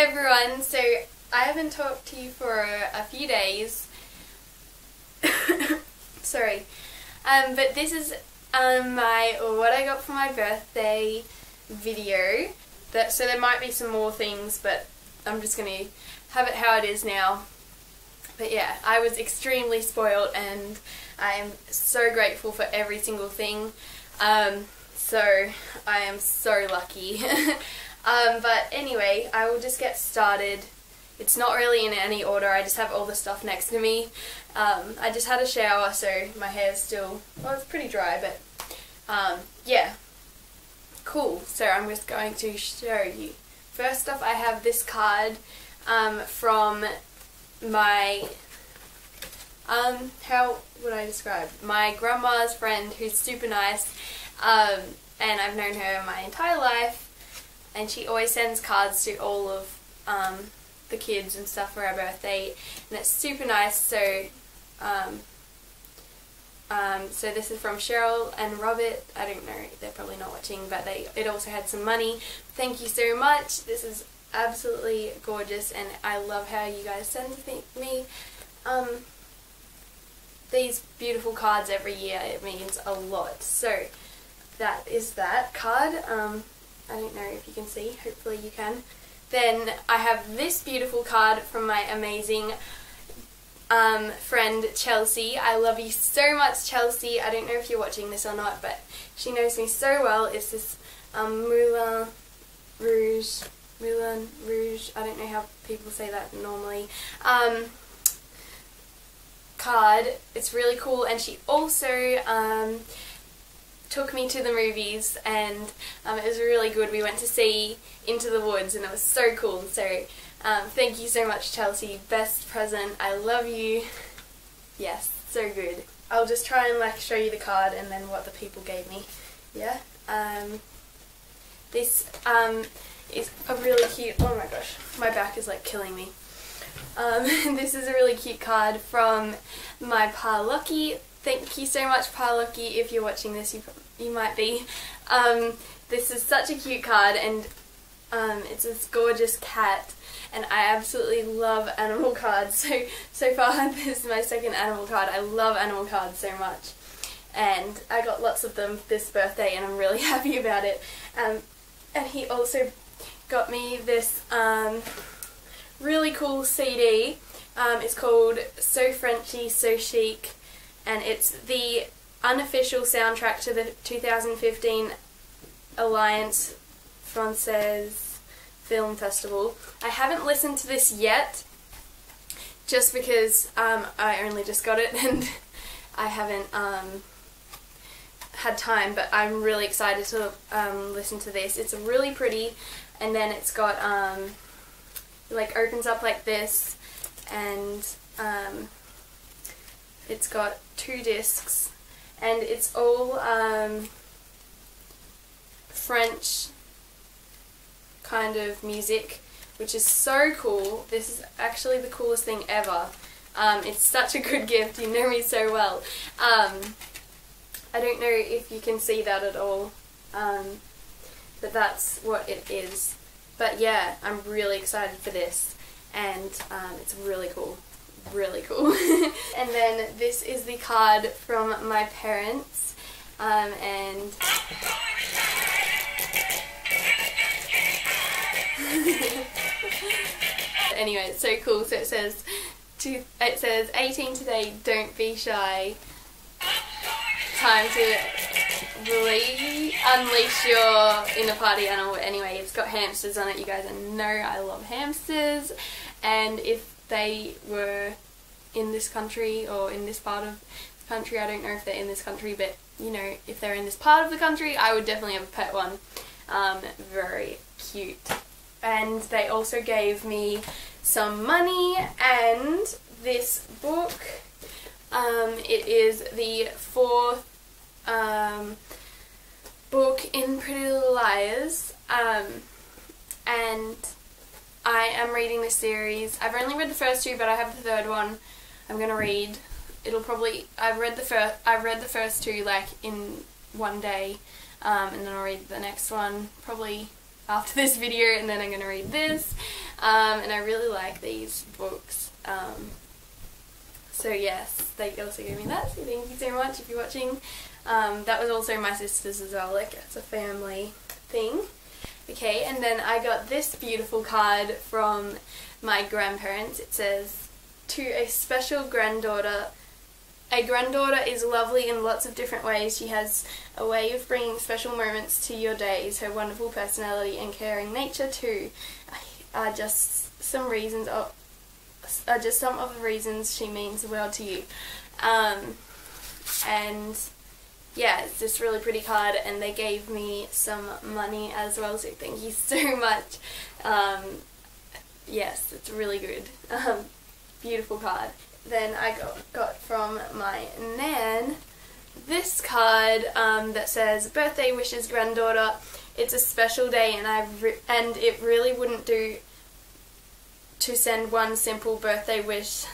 everyone, so I haven't talked to you for a few days. Sorry. But this is my what I got for my birthday video. So there might be some more things, but I'm just going to have it how it is now. But yeah, I was extremely spoiled and I am so grateful for every single thing. So I am so lucky. But anyway, I will just get started. It's not really in any order, I just have all the stuff next to me. I just had a shower, so my hair's still, well, it's pretty dry, but yeah. Cool, so I'm just going to show you. First up, I have this card from my, how would I describe? My grandma's friend who's super nice, and I've known her my entire life, and she always sends cards to all of the kids and stuff for our birthday, and it's super nice. So so this is from Cheryl and Robert. I don't know, they're probably not watching, but it also had some money. Thank you so much, this is absolutely gorgeous, and I love how you guys send me these beautiful cards every year. It means a lot. So that is that card. I don't know if you can see, hopefully you can. Then I have this beautiful card from my amazing friend Chelsea. I love you so much, Chelsea. I don't know if you're watching this or not, but she knows me so well. It's this Moulin Rouge, I don't know how people say that normally, card. It's really cool, and she also took me to the movies, and it was really good. We went to see Into the Woods and it was so cool. So thank you so much, Chelsea. Best present. I love you. Yes, so good. I'll just try and like show you the card and then what the people gave me. Yeah. This is a really cute, oh my gosh, my back is like killing me. This is a really cute card from my Pa Lockie. Thank you so much, Pa Lockie. If you're watching this, you might be. This is such a cute card, and it's this gorgeous cat, and I absolutely love animal cards. So far, this is my second animal card. I love animal cards so much, and I got lots of them this birthday, and I'm really happy about it. And he also got me this really cool CD. It's called So Frenchy, So Chic. And it's the unofficial soundtrack to the 2015 Alliance Francaise Film Festival. I haven't listened to this yet, just because I only just got it and I haven't had time, but I'm really excited to listen to this. It's really pretty, and then it's got, like, opens up like this, and it's got 2 discs, and it's all French kind of music, which is so cool. This is actually the coolest thing ever. It's such a good gift, you know me so well. I don't know if you can see that at all, but that's what it is. But yeah, I'm really excited for this, and it's really cool. Really cool. And then this is the card from my parents, and anyway, it's so cool. So it says, it says 18 today, don't be shy, time to really unleash your inner party animal. Anyway, it's got hamsters on it. You guys know I love hamsters, and if they were in this country, or in this part of the country, I don't know if they're in this country, but you know, if they're in this part of the country, I would definitely have a pet one. Very cute. And they also gave me some money and this book. It is the 4th book in Pretty Little Liars, and I am reading this series. I've only read the first 2, but I have the 3rd one I'm gonna read. It'll probably, I've read the first two like in one day, and then I'll read the next one probably after this video, and then I'm gonna read this. And I really like these books. So yes, they also gave me that, so thank you so much if you're watching. That was also my sister's as well, like it's a family thing. Okay, and then I got this beautiful card from my grandparents. It says, "To a special granddaughter. A granddaughter is lovely in lots of different ways. She has a way of bringing special moments to your days. Her wonderful personality and caring nature too are just some of the reasons she means the world to you." And yeah, it's this really pretty card, and they gave me some money as well, so thank you so much. Yes, it's really good. Beautiful card. Then I got from my nan this card that says, "Birthday wishes, granddaughter. It's a special day and it really wouldn't do to send one simple birthday wish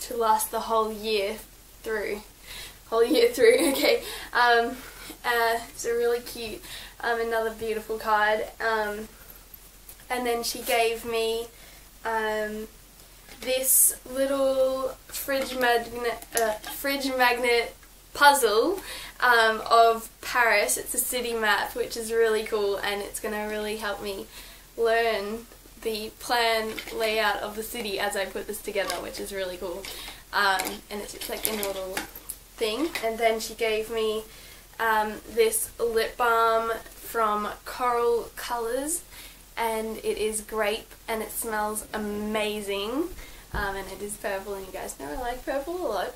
to last the whole year through." Whole year through, okay. It's a really cute, another beautiful card. And then she gave me this little fridge magnet puzzle of Paris. It's a city map, which is really cool, and it's going to really help me learn the plan layout of the city as I put this together, which is really cool. And it's just like in a little thing. And then she gave me this lip balm from Coral Colours, and it is grape and it smells amazing, and it is purple, and you guys know I like purple a lot.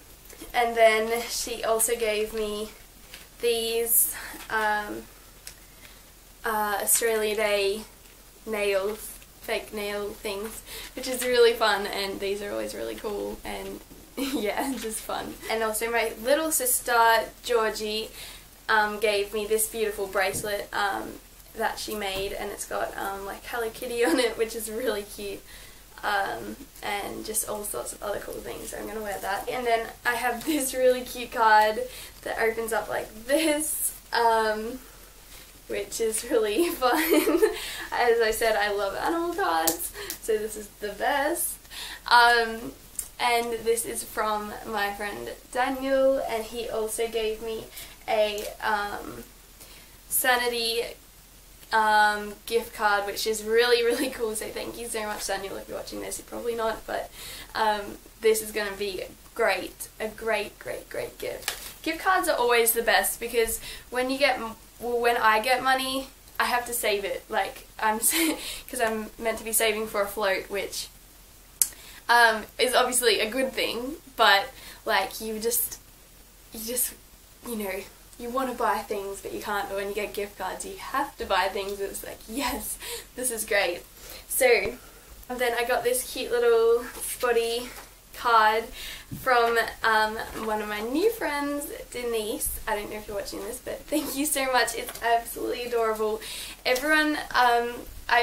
And then she also gave me these Australia Day nails, fake nail things, which is really fun, and these are always really cool, and yeah, just fun. And also my little sister Georgie gave me this beautiful bracelet that she made, and it's got like Hello Kitty on it, which is really cute, and just all sorts of other cool things, so I'm going to wear that. And then I have this really cute card that opens up like this, which is really fun. As I said, I love animal cards, so this is the best. And this is from my friend Daniel, and he also gave me a Sanity gift card, which is really, really cool, so thank you so much, Daniel, if you're watching this. You're probably not, but this is going to be a great gift. Gift cards are always the best, because when I get money, I have to save it, like, because I'm meant to be saving for a float, which is obviously a good thing, but like you know you want to buy things but you can't, but when you get gift cards you have to buy things, and it's like, yes, this is great. So then I got this cute little spotty card from one of my new friends, Denise. I don't know if you're watching this, but thank you so much, it's absolutely adorable. Everyone, I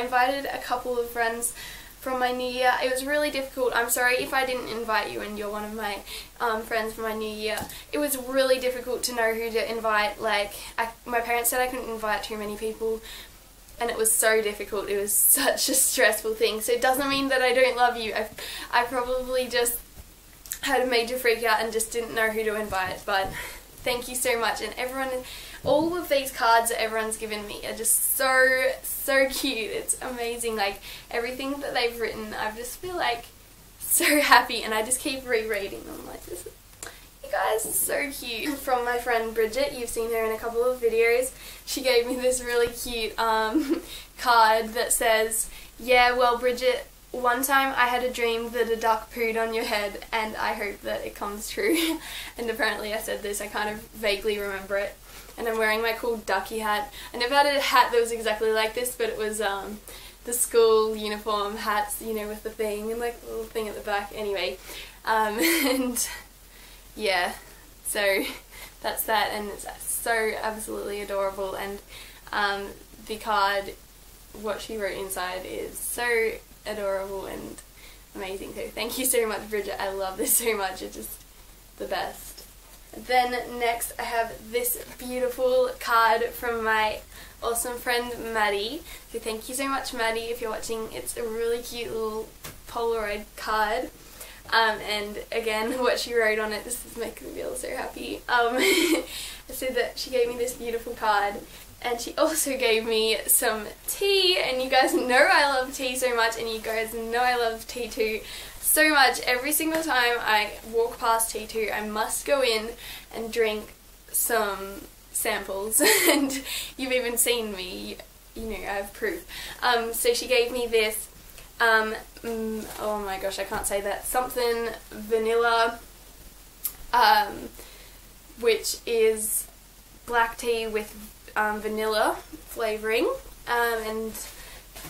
invited a couple of friends from my new year. It was really difficult. I'm sorry if I didn't invite you and you're one of my friends from my new year. It was really difficult to know who to invite. Like, my parents said I couldn't invite too many people, and it was so difficult. It was such a stressful thing. So it doesn't mean that I don't love you. I probably just had a major freak out and just didn't know who to invite, but thank you so much. And everyone, all of these cards that everyone's given me are just so cute. It's amazing, like everything that they've written. I just feel like so happy, and I just keep rereading them. Like, this is, you guys are so cute. From my friend Bridget, you've seen her in a couple of videos. She gave me this really cute card that says, "Yeah, well, Bridget, one time I had a dream that a duck pooed on your head, and I hope that it comes true." And apparently I said this, I kind of vaguely remember it. And I'm wearing my cool ducky hat. I never had a hat that was exactly like this, but it was the school uniform hats, you know, with the thing, and like the little thing at the back. Anyway, and yeah, so that's that, and it's so absolutely adorable. And the card, what she wrote inside is so adorable and amazing. So thank you so much, Bridget, I love this so much, it's just the best. Then next I have this beautiful card from my awesome friend Maddie. So thank you so much, Maddie, if you're watching. It's a really cute little Polaroid card. And again, what she wrote on it, this is making me feel so happy. I said that she gave me this beautiful card, and she also gave me some tea, and you guys know I love tea so much, and you guys know I love T2 so much. Every single time I walk past T2, I must go in and drink some samples, and you've even seen me, you know, I have proof. So she gave me this oh my gosh, I can't say that. Something vanilla, which is black tea with vanilla flavouring, and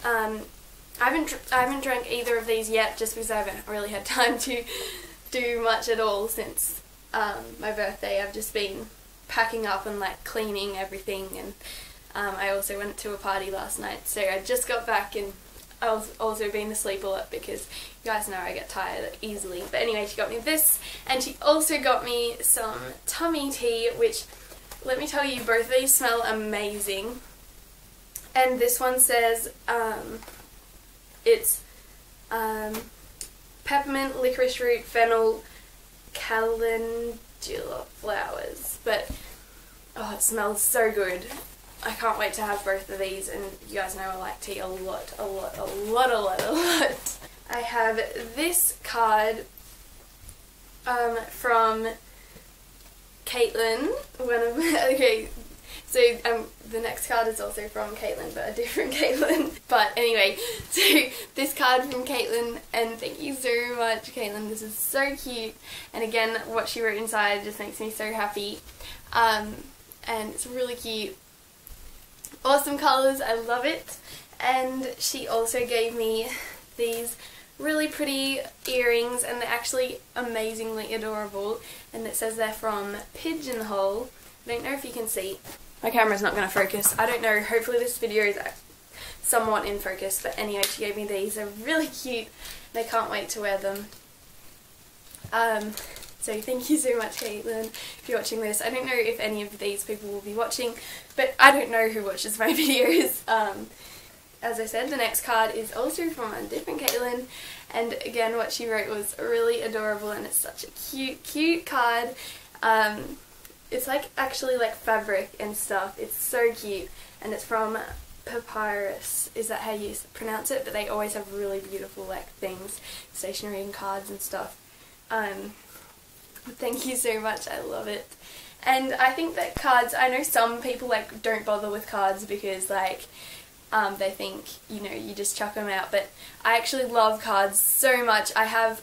I haven't drank either of these yet, just because I haven't really had time to do much at all since my birthday. I've just been packing up and like cleaning everything, and I also went to a party last night, so I just got back and I've also been asleep a lot because you guys know I get tired easily. But anyway, she got me this, and she also got me some tummy tea, which, let me tell you, both of these smell amazing. And this one says it's peppermint, licorice root, fennel, calendula flowers. But oh, it smells so good. I can't wait to have both of these, and you guys know I like tea a lot. I have this card from Caitlin, one of my, okay, so the next card is also from Caitlin, but a different Caitlin. But anyway, so this card from Caitlin, and thank you so much, Caitlin, this is so cute, and again, what she wrote inside just makes me so happy, and it's really cute. Awesome colours, I love it. And she also gave me these really pretty earrings, and they're actually amazingly adorable, and it says they're from Pigeonhole. I don't know if you can see, my camera's not going to focus, I don't know, hopefully this video is somewhat in focus, but anyway, she gave me these, they're really cute and I can't wait to wear them. So thank you so much, Caitlin, if you're watching this. I don't know if any of these people will be watching, but I don't know who watches my videos. As I said, the next card is also from a different Caitlin, and again, what she wrote was really adorable, and it's such a cute, cute card. It's like actually like fabric and stuff. It's so cute, and it's from Papyrus. Is that how you pronounce it? But they always have really beautiful like things, stationery and cards and stuff. Thank you so much, I love it. And I think that cards, I know some people like don't bother with cards because like they think, you know, you just chuck them out, but I actually love cards so much. I have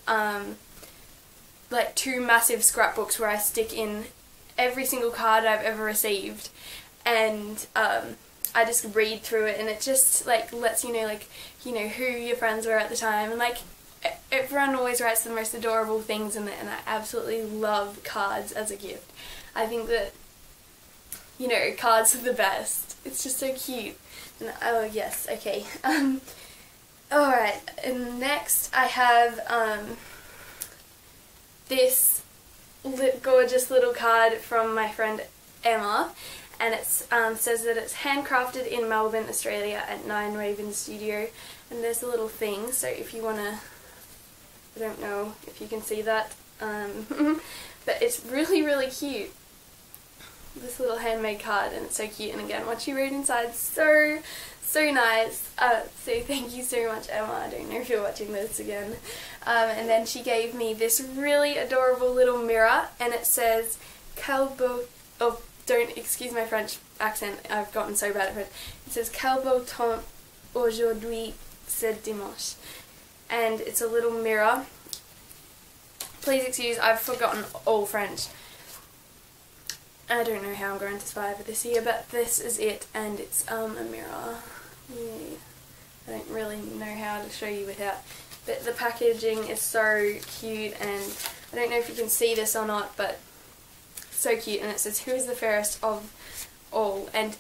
like two massive scrapbooks where I stick in every single card I've ever received, and I just read through it, and it just like lets you know like, you know, who your friends were at the time, and like everyone always writes the most adorable things in it, and I absolutely love cards as a gift. I think that, you know, cards are the best. It's just so cute. And oh yes, okay. Alright, and next I have this gorgeous little card from my friend Emma, and it says that it's handcrafted in Melbourne, Australia at Nine Raven Studio, and there's a little thing, so if you want to, I don't know if you can see that, but it's really, really cute, this little handmade card, and it's so cute, and again, what you read inside is so, so nice. So thank you so much, Emma, I don't know if you're watching this again. And then she gave me this really adorable little mirror, and it says Calbo, oh, don't excuse my French accent, I've gotten so bad at French, it says Quel beau temps aujourd'hui, c'est dimanche. And it's a little mirror. Please excuse, I've forgotten all French. I don't know how I'm going to survive this year, but this is it, and it's a mirror. Yeah. I don't really know how to show you without, but the packaging is so cute, and I don't know if you can see this or not, but so cute, and it says, "Who is the fairest of all?" And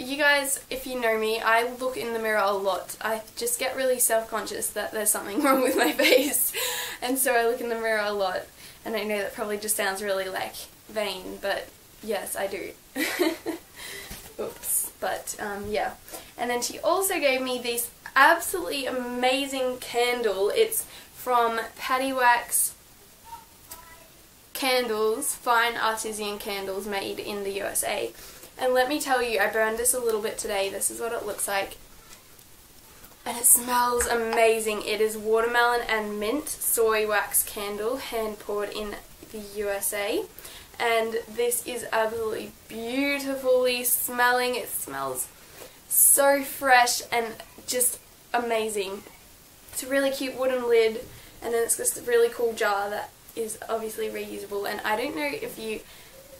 you guys, if you know me, I look in the mirror a lot. I just get really self-conscious that there's something wrong with my face, and so I look in the mirror a lot, and I know that probably just sounds really like vain, but yes, I do. Oops. But yeah, and then she also gave me this absolutely amazing candle. It's from Paddywax candles, fine artisan candles made in the USA. And let me tell you, I burned this a little bit today. This is what it looks like. And it smells amazing. It is watermelon and mint soy wax candle, hand poured in the USA. And this is absolutely beautifully smelling. It smells so fresh and just amazing. It's a really cute wooden lid, and then it's just a really cool jar that is obviously reusable. And I don't know if you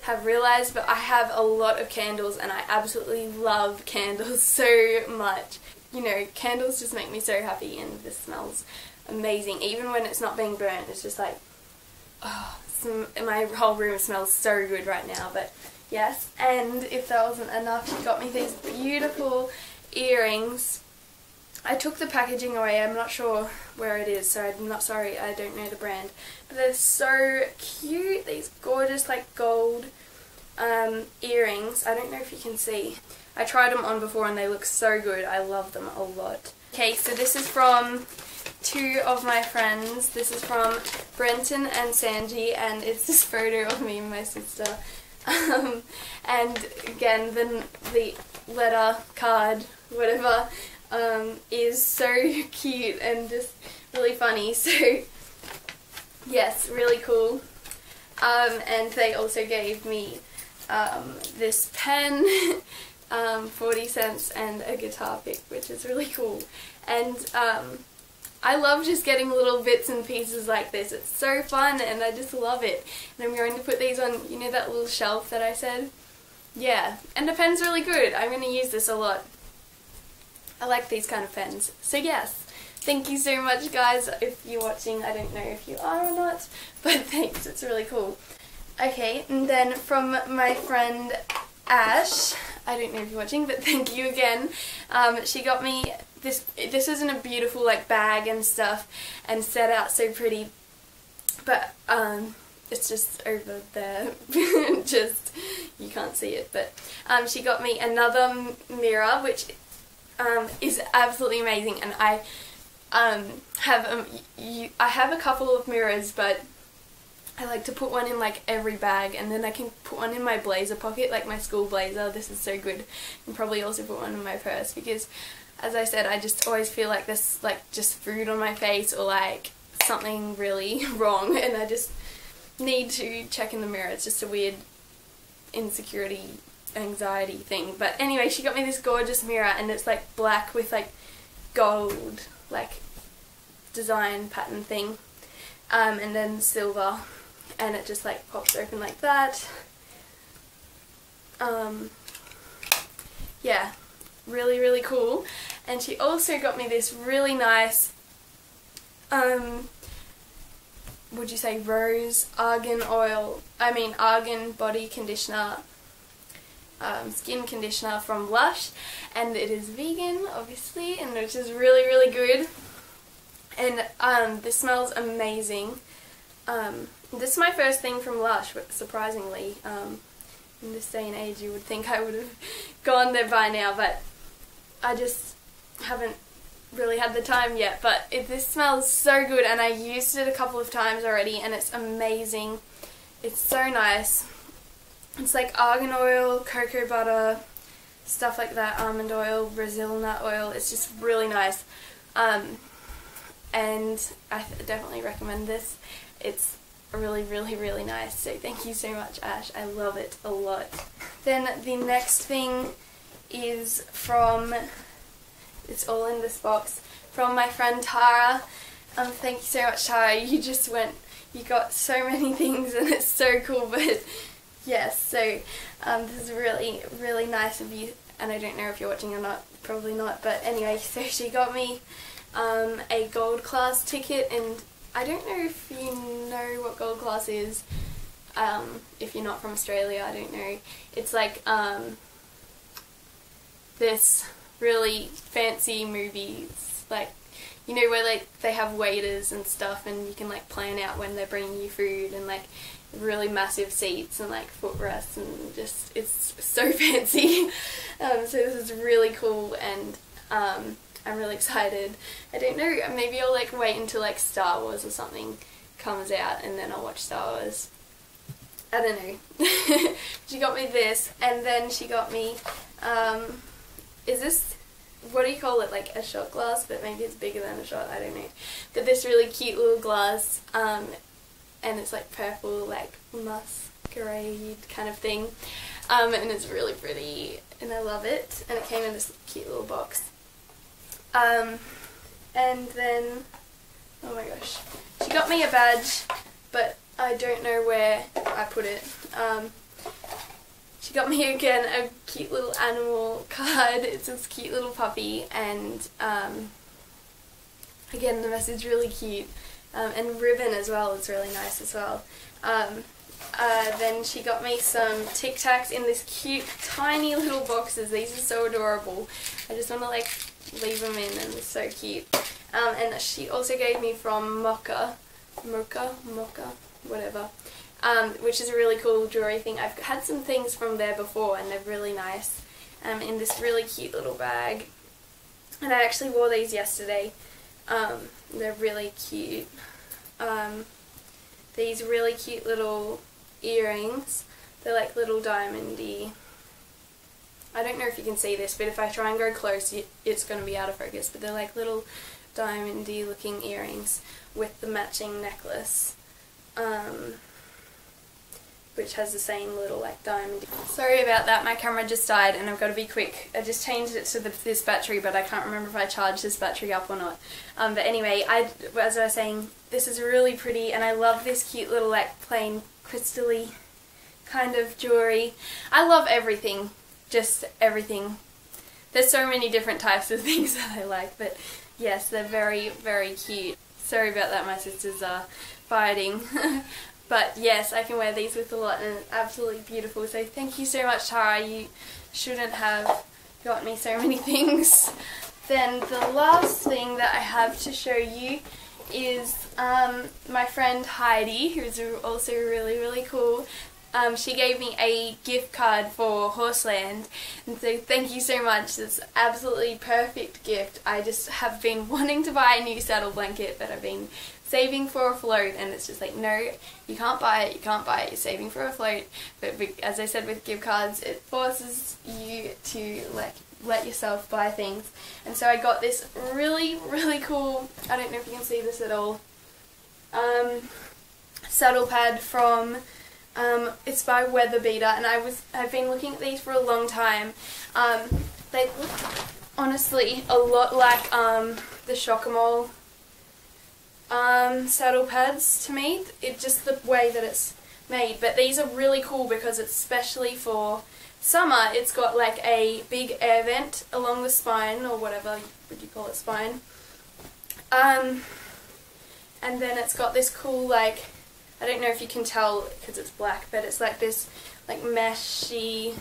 have realized, but I have a lot of candles and I absolutely love candles so much. You know, candles just make me so happy, and this smells amazing. Even when it's not being burnt, it's just like, oh, my whole room smells so good right now. But yes, and if that wasn't enough, she got me these beautiful earrings. I took the packaging away, I'm not sure where it is, so I'm not sorry, I don't know the brand. But they're so cute, these gorgeous like gold earrings. I don't know if you can see. I tried them on before and they look so good, I love them a lot. Okay, so this is from two of my friends. This is from Brenton and Sanji, and it's this photo of me and my sister. And again, the letter, card, whatever, is so cute and just really funny. So yes, really cool. And they also gave me this pen, 40 cents, and a guitar pick, which is really cool. And I love just getting little bits and pieces like this. It's so fun and I just love it. And I'm going to put these on, you know, that little shelf that I said? Yeah. And the pen's really good. I'm going to use this a lot. I like these kind of pens. So yes, thank you so much guys if you're watching. I don't know if you are or not, but thanks. It's really cool. Okay, and then from my friend Ash, I don't know if you're watching, but thank you again. She got me this is in a beautiful like bag and stuff, and set out so pretty, but it's just over there, just you can't see it. But she got me another mirror, which is absolutely amazing. And I have a couple of mirrors, but I like to put one in like every bag, and then I can put one in my blazer pocket, like my school blazer. This is so good. And probably also put one in my purse, because as I said, I just always feel like there's like just food on my face or like something really wrong, and I just need to check in the mirror. It's just a weird insecurity, anxiety thing. But anyway, she got me this gorgeous mirror, and it's like black with like gold like design pattern thing, and then silver, and it just like pops open like that. Yeah, really really cool. And she also got me this really nice would you say rose argan body conditioner, skin conditioner from Lush, and it is vegan obviously, and which is really really good. And this smells amazing. This is my first thing from Lush, surprisingly. In this day and age you would think I would have gone there by now, but I just haven't really had the time yet. But this smells so good, and I used it a couple of times already, and it's amazing. It's so nice. It's like argan oil, cocoa butter, stuff like that, almond oil, Brazil nut oil. It's just really nice. And I definitely recommend this. It's really really really nice. So thank you so much Ash, I love it a lot. Then the next thing is from, it's all in this box, from my friend Tara. Thank you so much Tara, you got so many things and it's so cool. But yes, so this is really really nice of you, and I don't know if you're watching or not, probably not, but anyway, so she got me a gold class ticket, and I don't know if you know what gold class is. If you're not from Australia, I don't know. It's like this really fancy movies, like you know, where like they have waiters and stuff, and you can like plan out when they're bringing you food, and like really massive seats and like footrests, and just it's so fancy. So this is really cool, and I'm really excited. I don't know, maybe I'll like wait until like Star Wars or something comes out and then I'll watch Star Wars. I don't know. She got me this, and then she got me, is this, what do you call it, like a shot glass, but maybe it's bigger than a shot, I don't know. But this really cute little glass, and it's like purple, like muskerade kind of thing, and it's really pretty, and I love it, and it came in this cute little box. And then, oh my gosh, she got me a badge, but I don't know where I put it. She got me again a cute little animal card. It's this cute little puppy, and again the message really cute, and ribbon as well is really nice as well. Then she got me some Tic Tacs in this cute tiny little boxes. These are so adorable. I just want to like leave them in, and it's so cute. And she also gave me from Mocha, whatever, which is a really cool jewelry thing. I've had some things from there before, and they're really nice, in this really cute little bag, and I actually wore these yesterday. They're really cute. These really cute little earrings, they're like little diamondy. I don't know if you can see this, but if I try and go close it's going to be out of focus, but they're like little diamondy looking earrings with the matching necklace, which has the same little like diamond. Sorry about that, my camera just died and I've got to be quick. I just changed it to this battery, but I can't remember if I charged this battery up or not. But anyway, as I was saying, this is really pretty, and I love this cute little like plain crystal-y kind of jewelry. I love everything, just everything. There's so many different types of things that I like, but yes, they're very, very cute. Sorry about that, my sisters are fighting. But yes, I can wear these with a lot, and it's absolutely beautiful. So thank you so much, Tara. You shouldn't have got me so many things. Then the last thing that I have to show you is my friend Heidi, who's also really, really cool. She gave me a gift card for Horseland, and so thank you so much. It's an absolutely perfect gift. I just have been wanting to buy a new saddle blanket, but I've been saving for a float, and it's just like, no, you can't buy it, you can't buy it, you're saving for a float. But as I said with gift cards, it forces you to like let yourself buy things. And so I got this really, really cool, I don't know if you can see this at all, saddle pad from it's by Weatherbeater, and I've been looking at these for a long time. They look honestly a lot like the Shockamol saddle pads to me. It's just the way that it's made, but these are really cool because it's especially for summer. It's got like a big air vent along the spine, or whatever would you call it, spine, and then it's got this cool like, I don't know if you can tell because it's black, but it's like this like meshy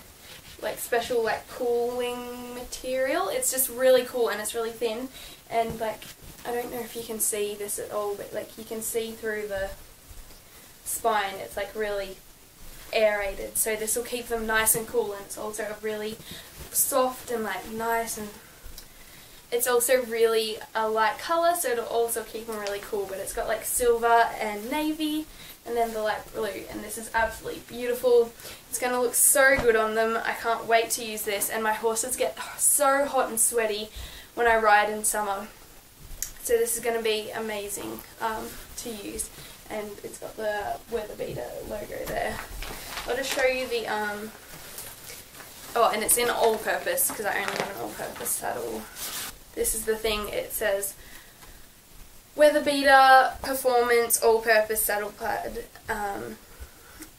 like special like cooling material. It's just really cool, and it's really thin, and like I don't know if you can see this at all, but like you can see through the spine. It's like really aerated, so this will keep them nice and cool, and it's also a really soft and like nice, and it's also really a light colour, so it'll also keep them really cool. But it's got like silver and navy, and then the light blue, and this is absolutely beautiful. It's going to look so good on them. I can't wait to use this, and my horses get so hot and sweaty when I ride in summer, so this is going to be amazing to use. And it's got the Weatherbeater logo there. I'll just show you the oh, and it's in all-purpose because I only have an all-purpose saddle. This is the thing, it says Weatherbeater Performance All-Purpose Saddle Pad.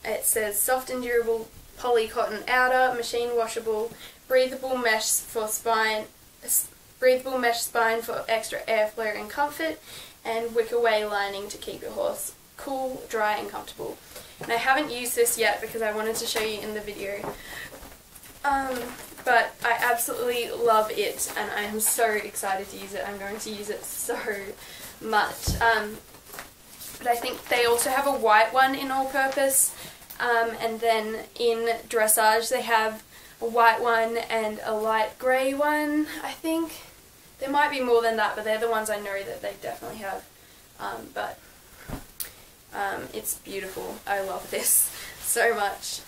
It says soft and durable poly cotton outer, machine washable, breathable mesh for spine, breathable mesh spine for extra airflow and comfort, and wick away lining to keep your horse cool, dry and comfortable. And I haven't used this yet because I wanted to show you in the video. But I absolutely love it and I am so excited to use it. I'm going to use it so much. But I think they also have a white one in all-purpose, and then in dressage they have a white one and a light grey one, I think. There might be more than that, but they're the ones I know that they definitely have. It's beautiful. I love this so much.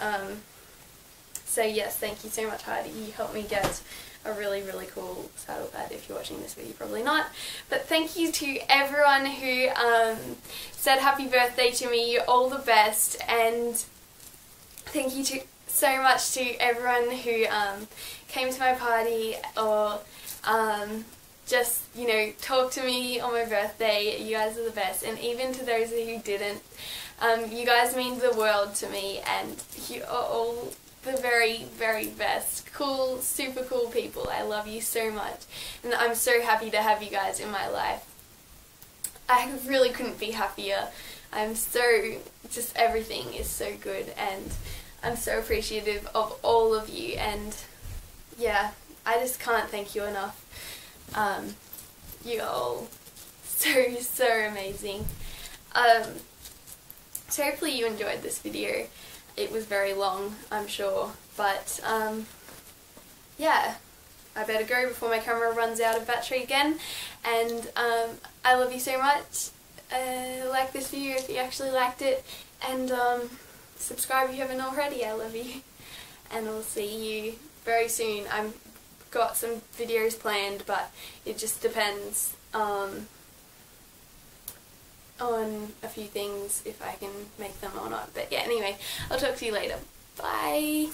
So yes, thank you so much, Heidi. You helped me get a really, really cool saddlebag. If you're watching this video, probably not. But thank you to everyone who said happy birthday to me. You're all the best. And thank you so much to everyone who came to my party or just, you know, talked to me on my birthday. You guys are the best. And even to those who didn't, you guys mean the world to me. And you are all the very, very best. Cool, super cool people. I love you so much. And I'm so happy to have you guys in my life. I really couldn't be happier. I'm so, just everything is so good and I'm so appreciative of all of you, and yeah, I just can't thank you enough. You're all so, so amazing. So hopefully you enjoyed this video. It was very long, I'm sure, but yeah, I better go before my camera runs out of battery again, and I love you so much. Like this video if you actually liked it, and subscribe if you haven't already. I love you, and I'll see you very soon. I've got some videos planned, but it just depends on a few things, if I can make them or not. But yeah, anyway, I'll talk to you later. Bye!